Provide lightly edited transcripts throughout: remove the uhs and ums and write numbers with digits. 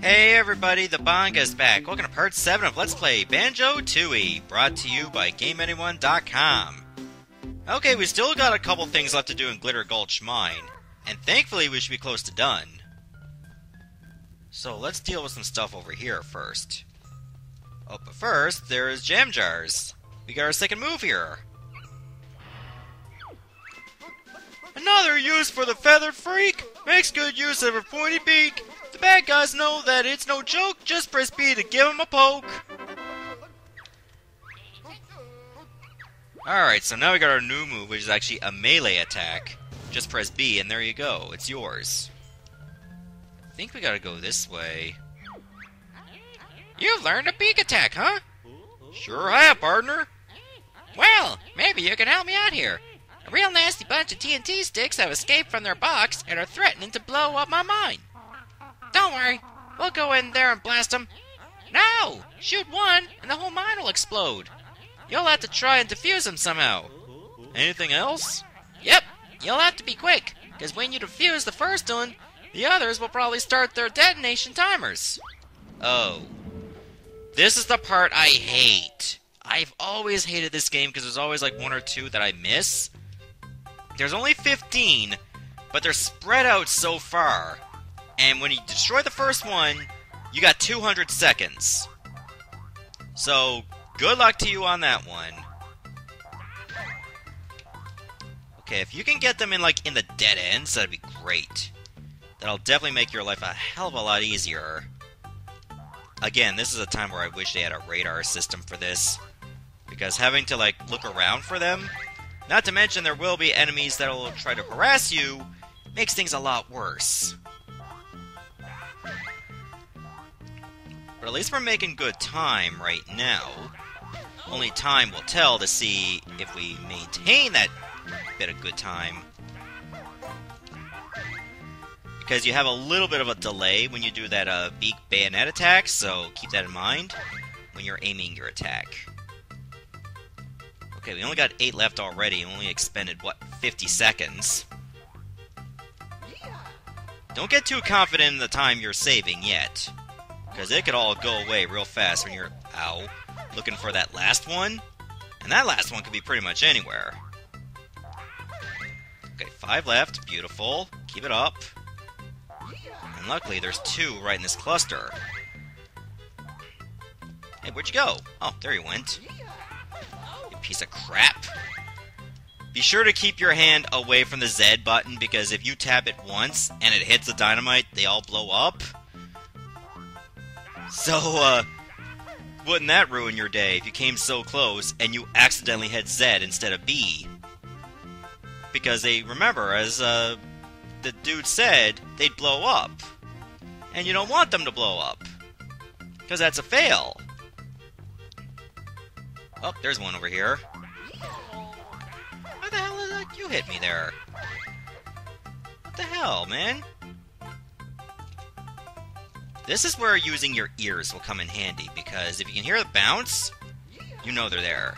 Hey everybody, the Bonga's back. Welcome to part 7 of Let's Play Banjo-Tooie, brought to you by GameAnyone.com. Okay, we still got a couple things left to do in Glitter Gulch Mine, and thankfully we should be close to done. So let's deal with some stuff over here first. Oh, but first, there is Jam Jars. We got our second move here. Another use for the feathered freak! Makes good use of her pointy beak! The bad guys know that it's no joke, just press B to give him a poke! Alright, so now we got our new move, which is actually a melee attack. Just press B and there you go, it's yours. I think we gotta go this way. You learned a beak attack, huh? Sure have, partner! Well, maybe you can help me out here. A real nasty bunch of TNT sticks have escaped from their box and are threatening to blow up my mine. Don't worry, we'll go in there and blast them. No! Shoot one, and the whole mine will explode. You'll have to try and defuse them somehow. Anything else? Yep, you'll have to be quick, because when you defuse the first one, the others will probably start their detonation timers. Oh. This is the part I hate. I've always hated this game, because there's always like one or two that I miss. There's only 15, but they're spread out so far. And when you destroy the first one, you got 200 seconds. So, good luck to you on that one. Okay, if you can get them in, like, in the dead ends, that'd be great. That'll definitely make your life a hell of a lot easier. Again, this is a time where I wish they had a radar system for this. Because having to, like, look around for them, not to mention there will be enemies that'll try to harass you, makes things a lot worse. But at least we're making good time right now. Only time will tell to see if we maintain that bit of good time. Because you have a little bit of a delay when you do that beak bayonet attack, so keep that in mind when you're aiming your attack. Okay, we only got 8 left already, only expended, what, 50 seconds. Don't get too confident in the time you're saving yet. Because it could all go away real fast when you're, ow, looking for that last one. And that last one could be pretty much anywhere. Okay, 5 left. Beautiful. Keep it up. And luckily, there's 2 right in this cluster. Hey, where'd you go? Oh, there you went. You piece of crap. Be sure to keep your hand away from the Z button, because if you tap it once and it hits the dynamite, they all blow up. So, wouldn't that ruin your day if you came so close and you accidentally hit Z instead of B? Because they, remember, as the dude said, they'd blow up. And you don't want them to blow up. Because that's a fail. Oh, there's one over here. How the hell is that? You hit me there. What the hell, man? This is where using your ears will come in handy, because if you can hear the bounce, you know they're there.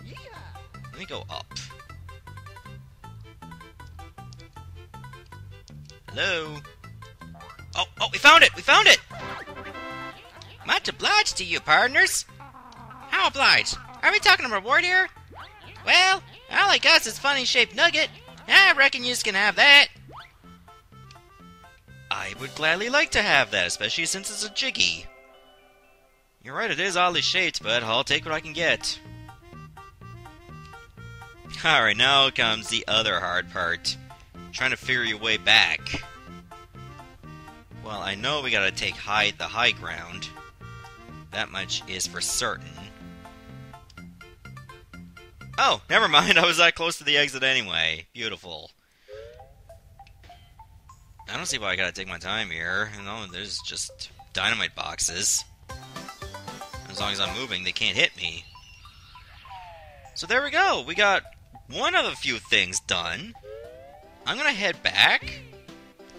Let me go up. Hello? Oh, we found it! We found it! Much obliged to you, partners. How obliged? Are we talking a reward here? Well, all I got is this funny-shaped nugget. I reckon you can have that. I would gladly like to have that, especially since it's a jiggy. You're right, it is oddly shaped, but I'll take what I can get. Alright, now comes the other hard part. Trying to figure your way back. Well, I know we gotta take the high ground. That much is for certain. Oh, never mind, I was that close to the exit anyway. Beautiful. I don't see why I gotta take my time here. You know, there's just dynamite boxes. As long as I'm moving, they can't hit me. So there we go! We got one of a few things done. I'm gonna head back,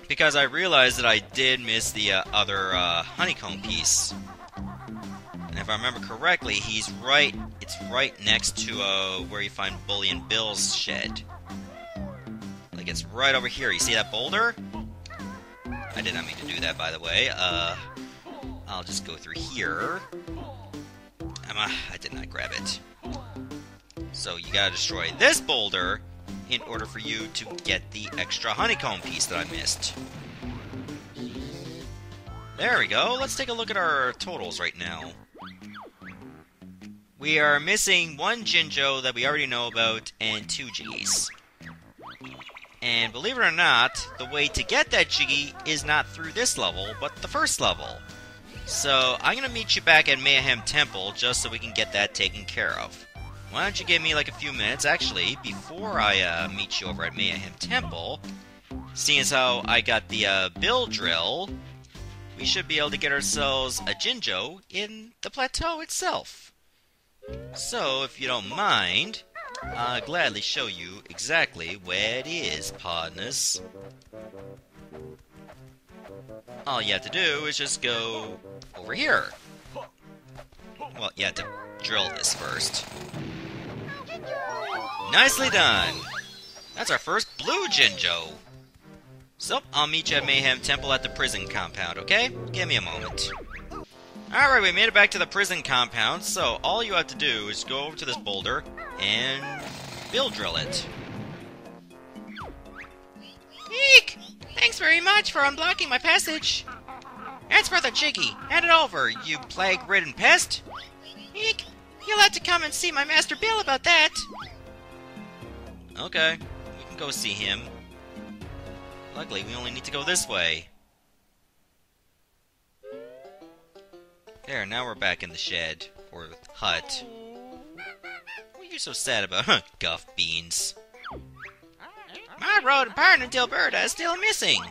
because I realized that I did miss the other honeycomb piece. And if I remember correctly, he's right... it's right next to where you find Bully and Bill's shed. Like, it's right over here. You see that boulder? I did not mean to do that, by the way. I'll just go through here. I did not grab it. So you gotta destroy this boulder in order for you to get the extra honeycomb piece that I missed. There we go. Let's take a look at our totals right now. We are missing one Jinjo that we already know about, and two Jiggies. And believe it or not, the way to get that Jiggy is not through this level, but the first level. So I'm going to meet you back at Mayhem Temple just so we can get that taken care of. Why don't you give me like a few minutes? Actually, before I meet you over at Mayhem Temple, seeing as how I got the Bill Drill, we should be able to get ourselves a Jinjo in the plateau itself. So, if you don't mind, I'll gladly show you exactly where it is, partners. All you have to do is just go over here. Well, you have to drill this first. Nicely done! That's our first blue Jinjo! So, I'll meet you at Mayhem Temple at the prison compound, okay? Give me a moment. Alright, we made it back to the prison compound, so all you have to do is go over to this boulder and Bill Drill it. Eek! Thanks very much for unblocking my passage! That's for the Jiggy! Hand it over, you plague-ridden pest! Eek! You'll have to come and see my Master Bill about that! Okay, we can go see him. Luckily, we only need to go this way. There, now we're back in the shed. Or hut. What are you so sad about? Guff beans. My road and partner Dilberta is still missing!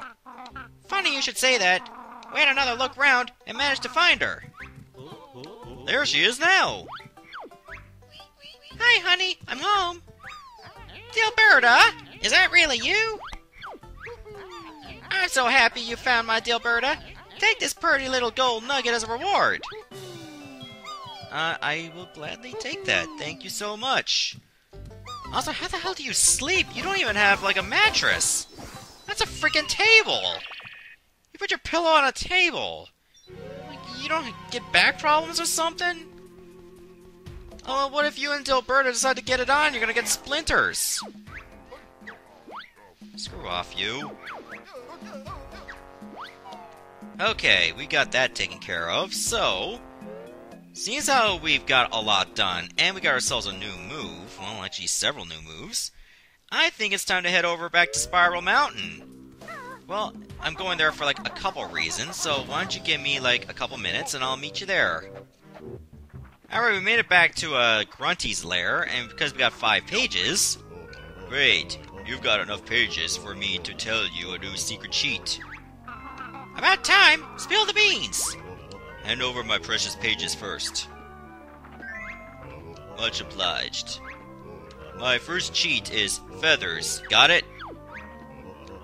Funny you should say that. We had another look round and managed to find her. There she is now! Hi, honey, I'm home. Dilberta? Is that really you? I'm so happy you found my Dilberta. Take this pretty little gold nugget as a reward! I will gladly take that. Thank you so much. Also, how the hell do you sleep? You don't even have, like, a mattress! That's a freaking table! You put your pillow on a table! Like, you don't get back problems or something? Oh, well, what if you and Dilberta decide to get it on? You're gonna get splinters! Screw off, you. Okay, we got that taken care of, so... Seeing as how we've got a lot done, and we got ourselves a new move, well, actually several new moves, I think it's time to head over back to Spiral Mountain. Well, I'm going there for, like, a couple reasons, so why don't you give me, like, a couple minutes, and I'll meet you there. Alright, we made it back to, Grunty's lair, and because we got 5 pages... Great, you've got enough pages for me to tell you a new secret cheat. About time! Spill the beans! Hand over my precious pages first. Much obliged. My first cheat is feathers, got it?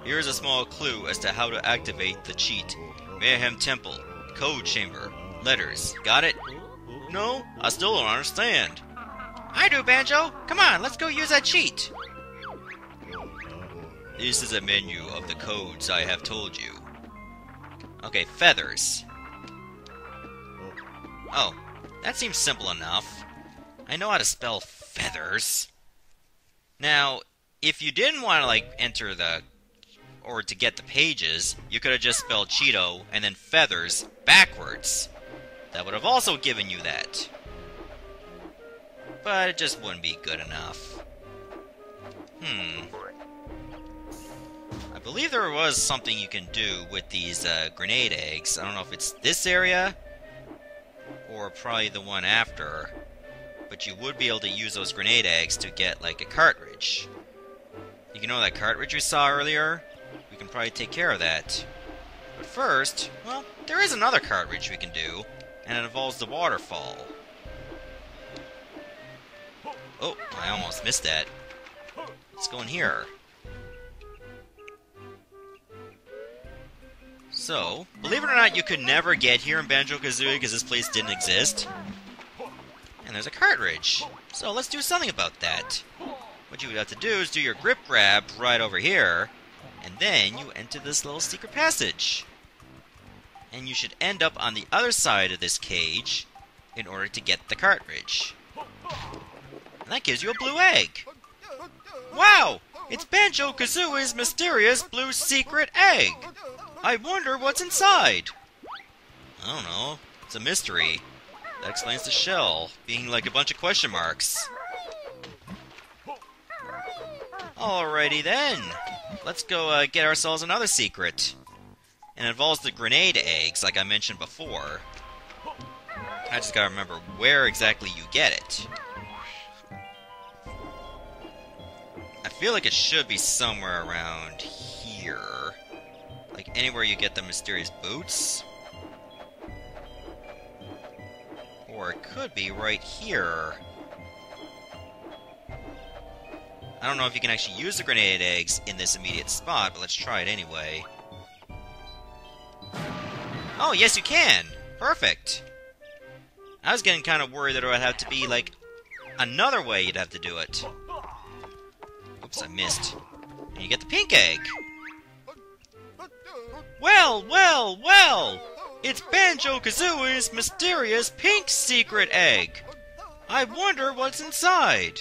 Here's a small clue as to how to activate the cheat. Mayhem Temple, Code Chamber, Letters, got it? No, I still don't understand. I do, Banjo! Come on, let's go use that cheat! This is a menu of the codes I have told you. Okay, feathers. Oh, that seems simple enough. I know how to spell feathers. Now, if you didn't want to, like, enter the... or to get the pages, you could have just spelled Cheeto and then feathers backwards. That would have also given you that. But it just wouldn't be good enough. I believe there was something you can do with these grenade eggs. I don't know if it's this area or probably the one after, but you would be able to use those grenade eggs to get like a cartridge. You know that cartridge we saw earlier? We can probably take care of that. But first, well, there is another cartridge we can do, and it involves the waterfall. Oh, I almost missed that. Let's go in here. So, believe it or not, you could never get here in Banjo-Kazooie because this place didn't exist. And there's a cartridge. So let's do something about that. What you would have to do is do your grip grab right over here, and then you enter this little secret passage. and you should end up on the other side of this cage in order to get the cartridge. And that gives you a blue egg. Wow! It's Banjo-Kazooie's mysterious blue secret egg! I wonder what's inside! I don't know. It's a mystery. That explains the shell being like a bunch of question marks. Alrighty then! Let's go get ourselves another secret. And it involves the grenade eggs, like I mentioned before. I just gotta remember where exactly you get it. I feel like it should be somewhere around here. Like anywhere you get the mysterious boots. Or it could be right here. I don't know if you can actually use the grenade eggs in this immediate spot, but let's try it anyway. Oh, yes you can! Perfect! I was getting kind of worried that it would have to be, like, another way you'd have to do it. Oops, I missed. And you get the pink egg! Well, well, well! It's Banjo-Kazooie's mysterious pink secret egg! I wonder what's inside!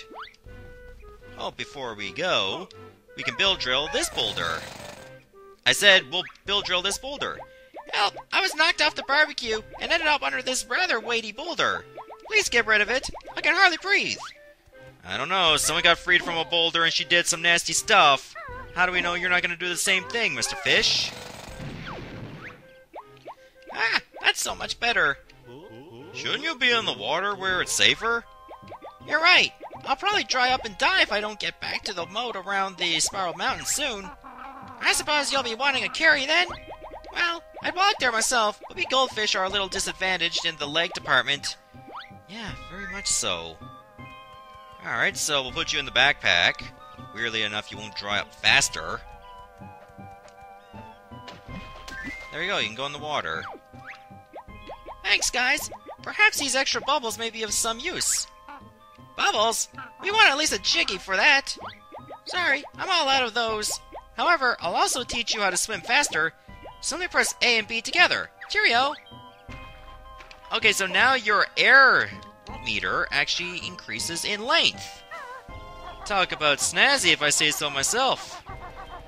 Oh, before we go, we can build drill this boulder. I said we'll build drill this boulder. Help! I was knocked off the barbecue and ended up under this rather weighty boulder. Please get rid of it. I can hardly breathe. I don't know. Someone got freed from a boulder and she did some nasty stuff. How do we know you're not going to do the same thing, Mr. Fish? Ah, that's so much better. Shouldn't you be in the water where it's safer? You're right. I'll probably dry up and die if I don't get back to the moat around the Spiral Mountain soon. I suppose you'll be wanting a carry then? Well, I'd walk there myself, but we goldfish are a little disadvantaged in the leg department. Yeah, very much so. Alright, so we'll put you in the backpack. Weirdly enough, you won't dry up faster. There you go, you can go in the water. Thanks, guys. Perhaps these extra bubbles may be of some use. Bubbles? We want at least a jiggy for that. Sorry, I'm all out of those. However, I'll also teach you how to swim faster. Simply press A and B together. Cheerio! Okay, so now your air meter actually increases in length. Talk about snazzy if I say so myself.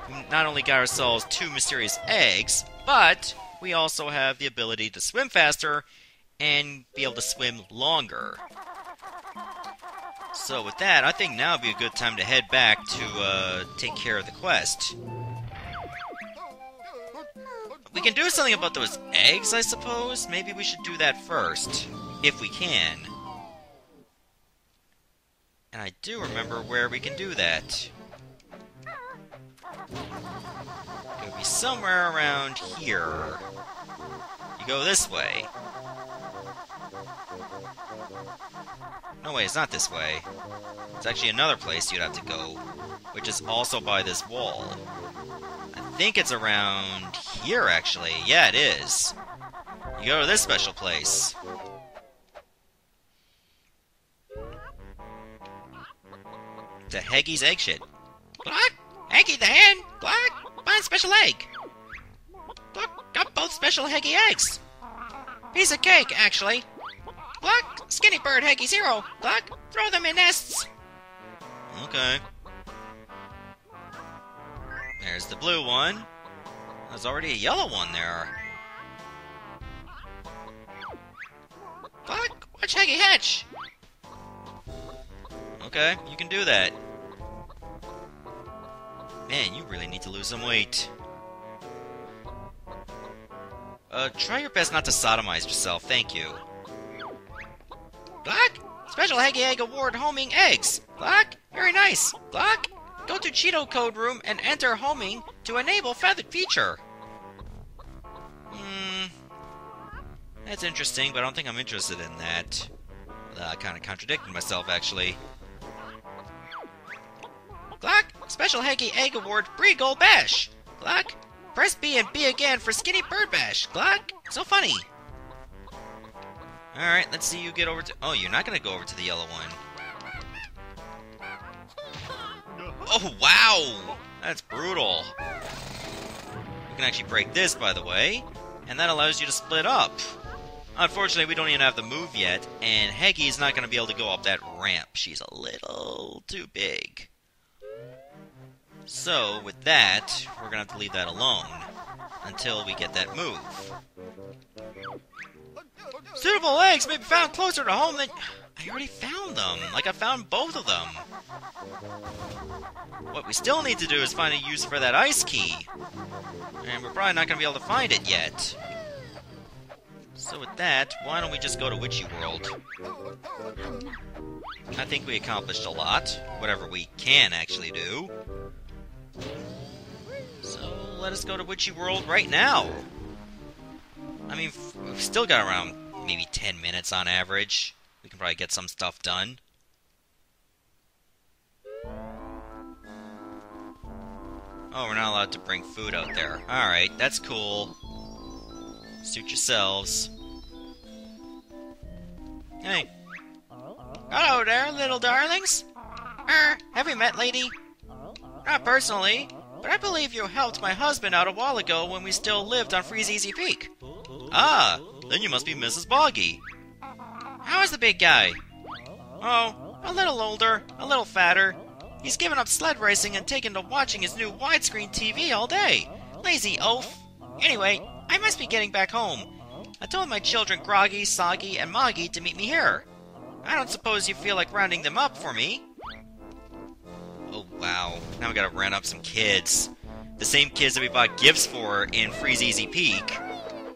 We not only got ourselves 2 mysterious eggs, but we also have the ability to swim faster and be able to swim longer. So with that, I think now would be a good time to head back to take care of the quest. We can do something about those eggs, I suppose? Maybe we should do that first, if we can. And I do remember where we can do that. It would be somewhere around here. You go this way. No way, it's not this way. It's actually another place you'd have to go, which is also by this wall. I think it's around here, actually. Yeah, it is. You go to this special place. To Heggy's egg shed. Glock! Heggy the hen! Glock! Find special egg! Glock! Got both special Heggy eggs! Piece of cake, actually. Glock, skinny bird, Heggy Zero. Glock, throw them in nests. Okay. There's the blue one. There's already a yellow one there. Glock, watch Heggy hatch. Okay, you can do that. Man, you really need to lose some weight. Try your best not to sodomize yourself, thank you. Glock! Special Heggy Egg Award Homing Eggs! Glock! Very nice! Glock! Go to Cheeto Code Room and enter Homing to enable Feathered Feature! Hmm... That's interesting, but I don't think I'm interested in that. I kinda contradicted myself, actually. Glock! Special Heggy Egg Award Bree Gold Bash! Glock! Press B and B again for Skinny Bird Bash! Glock! So funny! Alright, let's see you get over to... Oh, you're not going to go over to the yellow one. Oh, wow! That's brutal. You can actually break this, by the way. and that allows you to split up. Unfortunately, we don't even have the move yet, and Heggy's not going to be able to go up that ramp. She's a little too big. So, with that, we're going to have to leave that alone until we get that move. Suitable eggs may be found closer to home than... I already found them! Like, I found both of them! What we still need to do is find a use for that ice key! And we're probably not going to be able to find it yet. So with that, why don't we just go to Witchy World? I think we accomplished a lot. Whatever we can actually do. So, let us go to Witchy World right now! I mean, we've still got around maybe 10 minutes on average. We can probably get some stuff done. Oh, we're not allowed to bring food out there. Alright, that's cool. Suit yourselves. Hey. Hello there, little darlings. Have we met, lady? Not personally, but I believe you helped my husband out a while ago when we still lived on Freezeezy Peak. Ah, then you must be Mrs. Boggy. How is the big guy? Oh, a little older, a little fatter. He's given up sled racing and taken to watching his new widescreen TV all day. Lazy oaf. Anyway, I must be getting back home. I told my children Groggy, Soggy, and Moggy to meet me here. I don't suppose you feel like rounding them up for me. Oh, wow. Now we gotta round up some kids. The same kids that we bought gifts for in Freezeezy Peak.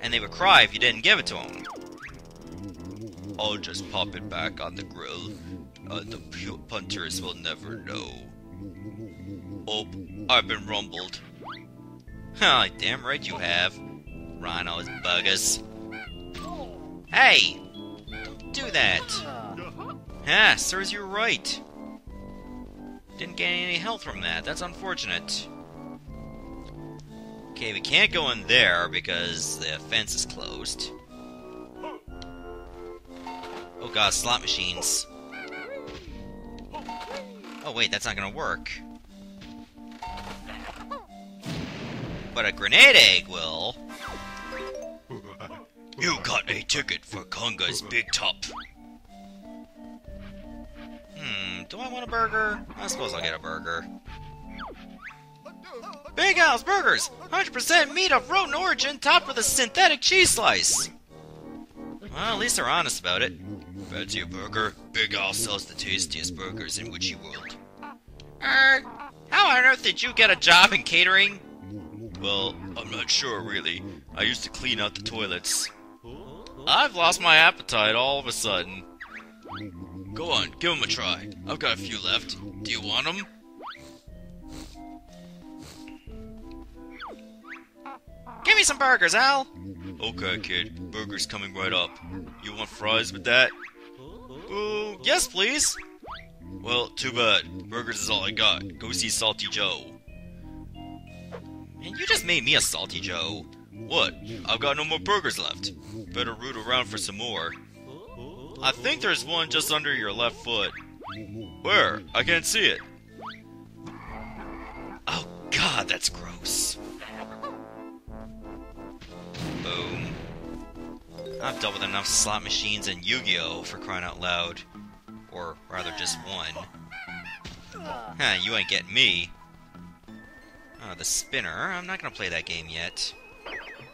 And they would cry if you didn't give it to them. I'll just pop it back on the grill. The punters will never know. Oh, I've been rumbled. Huh, damn right you have. Rhinos, buggers. Hey! Don't do that! Ah, sirs, you're right. Didn't get any health from that. That's unfortunate. Okay, we can't go in there because the fence is closed. Oh god, slot machines. Oh wait, that's not gonna work. But a grenade egg will. You got a ticket for Konga's Big Top. Do I want a burger? I suppose I'll get a burger. Big Al's Burgers! 100% meat of rodent origin topped with a synthetic cheese slice! Well, at least they're honest about it. Fancy a burger? Big Al sells the tastiest burgers in Witchy World. How on earth did you get a job in catering? Well, I'm not sure, really. I used to clean out the toilets. I've lost my appetite all of a sudden. Go on, give them a try. I've got a few left. Do you want them? Give me some burgers, Al! Okay, kid. Burger's coming right up. You want fries with that? Ooh, yes, please! Well, too bad. Burgers is all I got. Go see Salty Joe. Man, you just made me a Salty Joe. What? I've got no more burgers left. Better root around for some more. I think there's one just under your left foot. Where? I can't see it. Oh god, that's gross. Boom. I've dealt with enough slot machines and Yu-Gi-Oh for crying out loud. Or rather just one. Huh, you ain't getting me. Oh, the spinner. I'm not gonna play that game yet.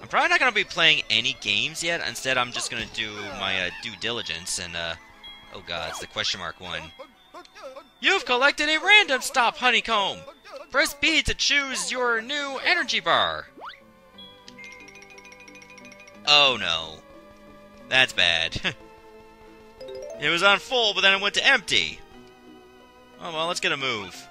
I'm probably not gonna be playing any games yet. Instead, I'm just gonna do my due diligence and, oh god, it's the question mark one. You've collected a random stop honeycomb! Press B to choose your new energy bar! Oh no. That's bad. It was on full, but then it went to empty. Oh well, let's get a move.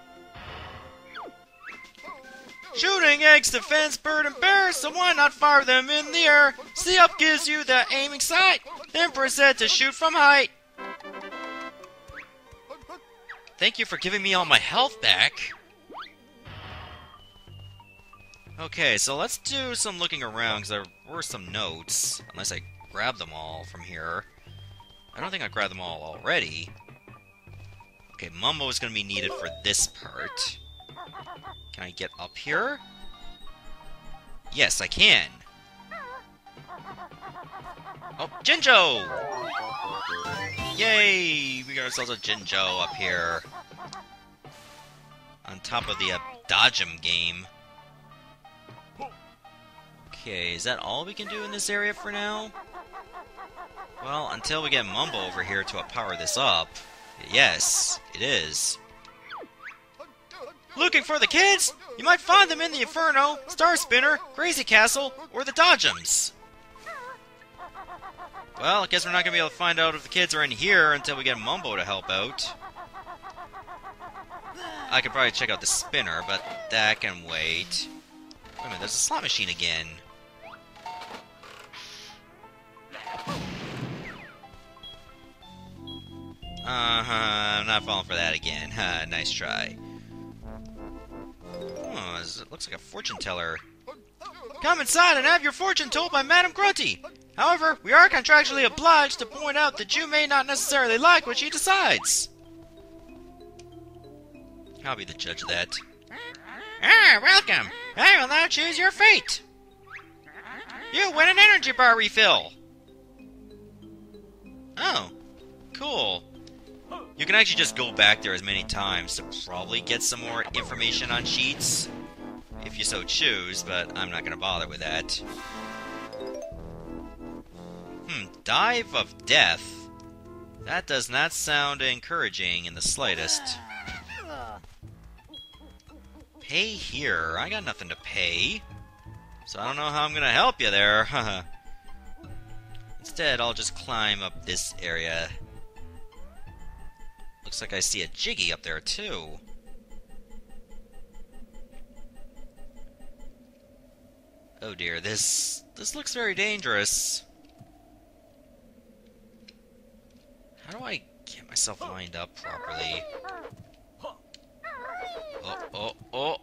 Shooting eggs to fence, bird, and bear, so why not fire them in the air? See up gives you the aiming sight, then press Z to shoot from height. Thank you for giving me all my health back. Okay, so let's do some looking around, because there were some notes. Unless I grab them all from here. I don't think I grabbed them all already. Okay, Mumbo is going to be needed for this part. Can I get up here? Yes, I can. Oh, Jinjo! Yay! We got ourselves a Jinjo up here. On top of the Dodgem game. Okay, is that all we can do in this area for now? Well, until we get Mumbo over here to power this up. Yes, it is. Looking for the kids? You might find them in the Inferno, Star Spinner, Crazy Castle, or the Dodgems. Well, I guess we're not going to be able to find out if the kids are in here until we get Mumbo to help out. I could probably check out the spinner, but that can wait. Wait a minute, there's a slot machine again. I'm not falling for that again. Nice try. Oh, it looks like a fortune teller. Come inside and have your fortune told by Madame Grunty! However, we are contractually obliged to point out that you may not necessarily like what she decides. I'll be the judge of that. Ah, welcome! I will now choose your fate! You win an energy bar refill! Oh, cool. You can actually just go back there as many times to probably get some more information on sheets, if you so choose, but I'm not going to bother with that. Dive of Death. That does not sound encouraging in the slightest. Pay here. I got nothing to pay. So I don't know how I'm gonna help you there. Instead, I'll just climb up this area. Looks like I see a Jiggy up there too. Oh dear, this looks very dangerous. How do I get myself lined up properly? Oh,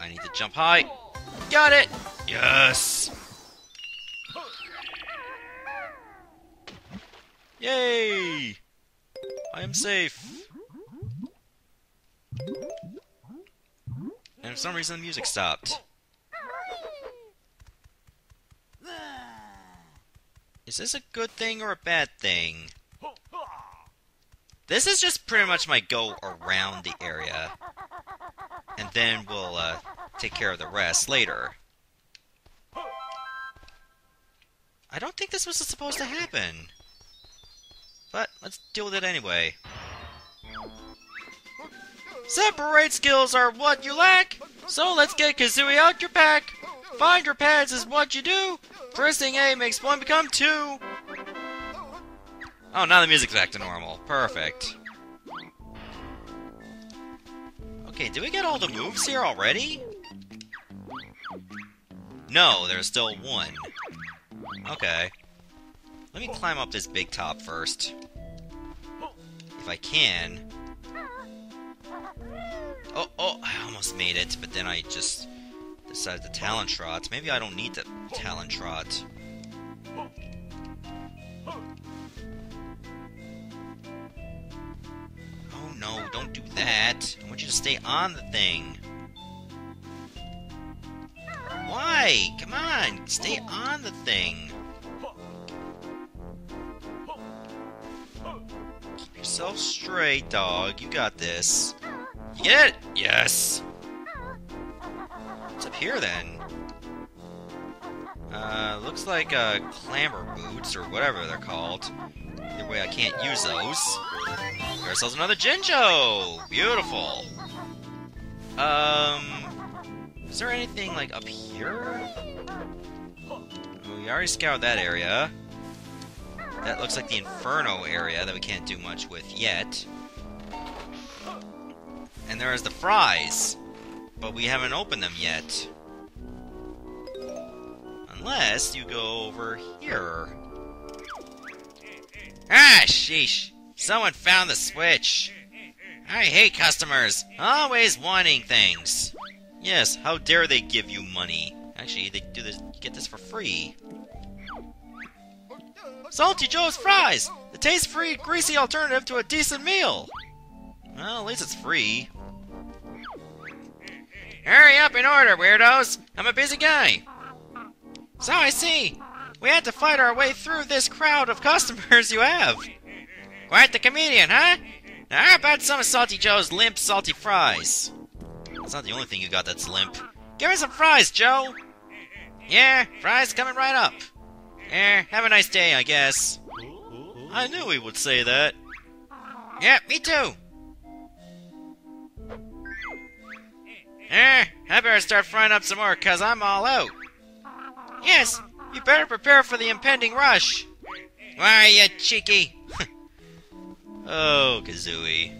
I need to jump high. Got it! Yes! Yay! I am safe. And for some reason the music stopped. Is this a good thing or a bad thing? This is just pretty much my go around the area. And then we'll take care of the rest later. I don't think this was supposed to happen. But let's deal with it anyway. Separate skills are what you lack. So let's get Kazooie out your pack. Find your pads is what you do. Pressing A makes one become two. Oh, now the music's back to normal. Perfect. Okay, did we get all the moves here already? No, there's still one. Okay. Let me climb up this big top first. If I can. Oh, I almost made it, but then I just decided to Talon Trot. Maybe I don't need to Talon Trot. Oh no, don't do that. I want you to stay on the thing. Why? Come on, stay on the thing. Keep yourself straight, dog. You got this. You get it? Yes! What's up here, then? Looks like, Clamber boots, or whatever they're called. Either way, I can't use those. We got ourselves another Jinjo! Beautiful! Is there anything, like, up here? We already scoured that area. That looks like the Inferno area that we can't do much with yet. And there is the fries! But we haven't opened them yet. Unless you go over here. Ah, sheesh! Someone found the switch! I hate customers! Always wanting things! Yes, how dare they give you money? Actually, they do this, get this for free. Salty Joe's fries! The taste-free, greasy alternative to a decent meal! Well, at least it's free. Hurry up and order, weirdos! I'm a busy guy! So I see! We had to fight our way through this crowd of customers you have! Quite the comedian, huh? Now how about some of Salty Joe's limp salty fries? That's not the only thing you got that's limp. Give me some fries, Joe! Yeah, fries coming right up. Eh, have a nice day, I guess. I knew he would say that. Yeah, me too! I better start frying up some more, cause I'm all out. Yes, you better prepare for the impending rush. Why, you cheeky? Oh, Kazooie.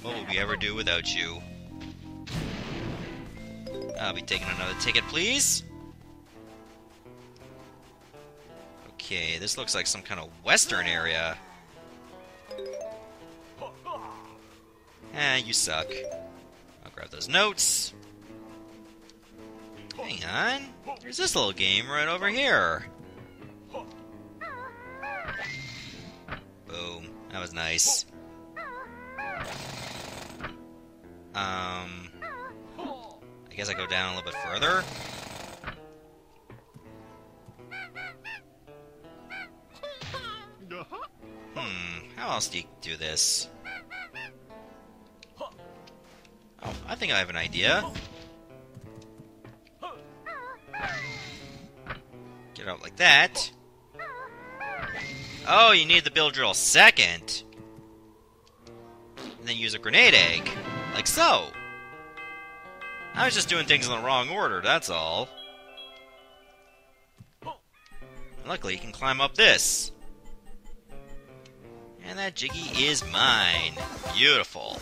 What would we ever do without you? I'll be taking another ticket, please. Okay, this looks like some kind of western area. Ah, you suck. I'll grab those notes. Hang on. There's this little game right over here. Boom. That was nice. I guess I go down a little bit further. How else do you do this? Oh, I think I have an idea. Get out like that. Oh, you need the build drill second. And then use a grenade egg. Like so. I was just doing things in the wrong order, that's all. Luckily, you can climb up this. And that Jiggy is mine. Beautiful.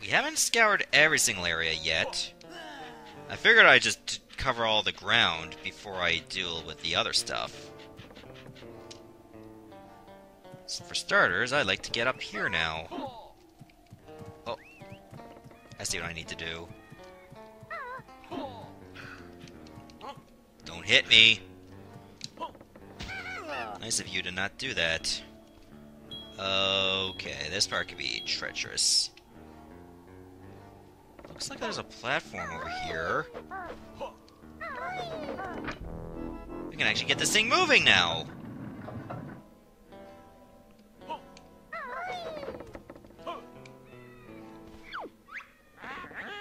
We haven't scoured every single area yet. I figured I'd just cover all the ground before I deal with the other stuff. So for starters, I'd like to get up here now. Oh. I see what I need to do. Don't hit me! Nice of you to not do that. Okay, this part could be treacherous. Looks like there's a platform over here. We can actually get this thing moving now!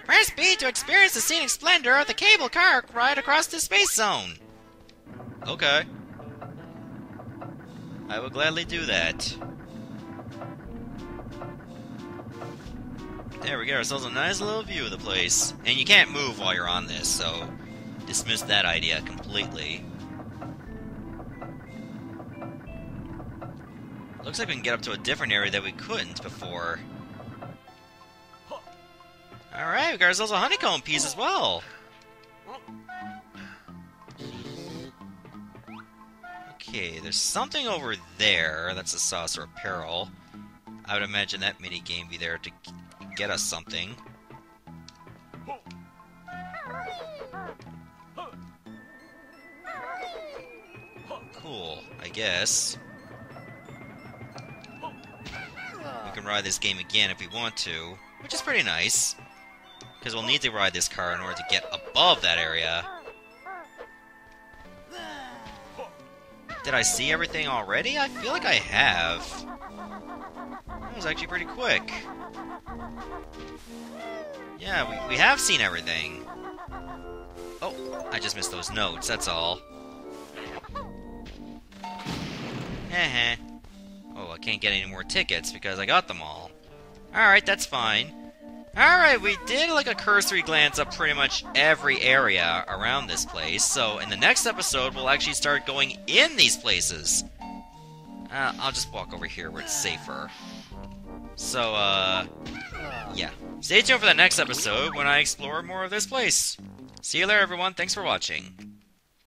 Press B to experience the scenic splendor of the cable car ride across the space zone! Okay. I will gladly do that. There, we got ourselves a nice little view of the place. And you can't move while you're on this, so dismiss that idea completely. Looks like we can get up to a different area that we couldn't before. Alright, we got ourselves a honeycomb piece as well. Okay, there's something over there. That's a saucer apparel. I would imagine that minigame be there to get us something. Cool, I guess. We can ride this game again if we want to, which is pretty nice, because we'll need to ride this car in order to get above that area. Did I see everything already? I feel like I have. That was actually pretty quick. Yeah, we have seen everything. Oh, I just missed those notes, that's all. Oh, I can't get any more tickets because I got them all. Alright, that's fine. Alright, we did like a cursory glance up pretty much every area around this place, so in the next episode we'll actually start going in these places. I'll just walk over here where it's safer. So, yeah. Stay tuned for the next episode when I explore more of this place. See you later, everyone. Thanks for watching.